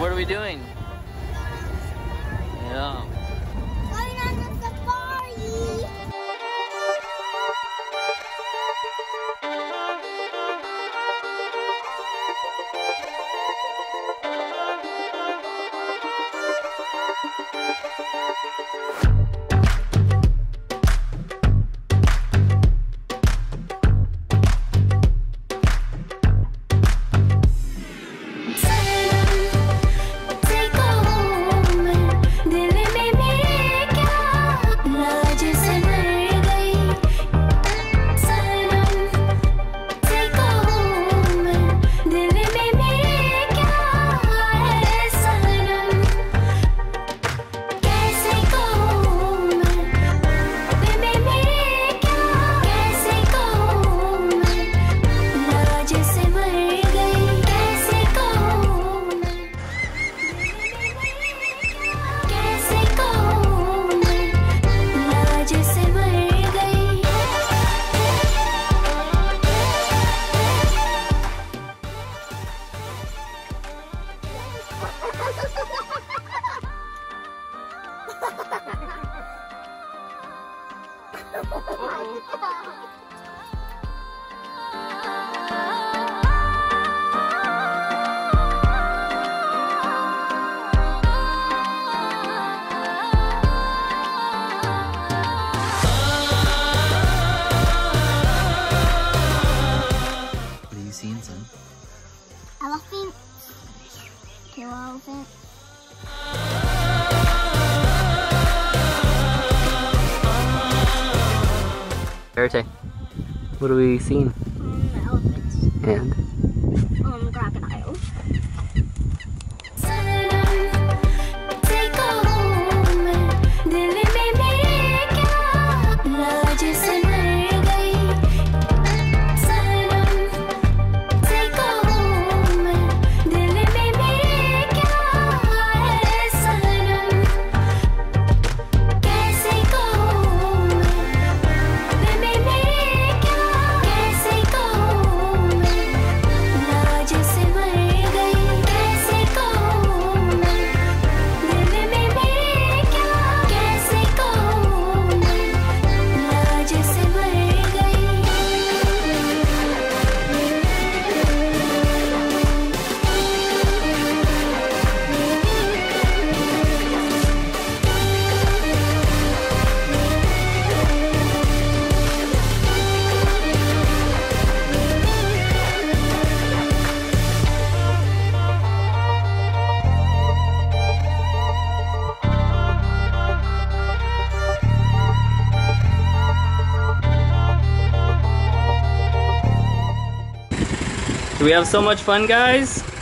And what are we doing? Yeah. Going on the safari! What are you seeing, son? Elephant. Kilo elephant. Verite, what are we seeing? Elephants. And? Crocodiles. Do we have so much fun, guys?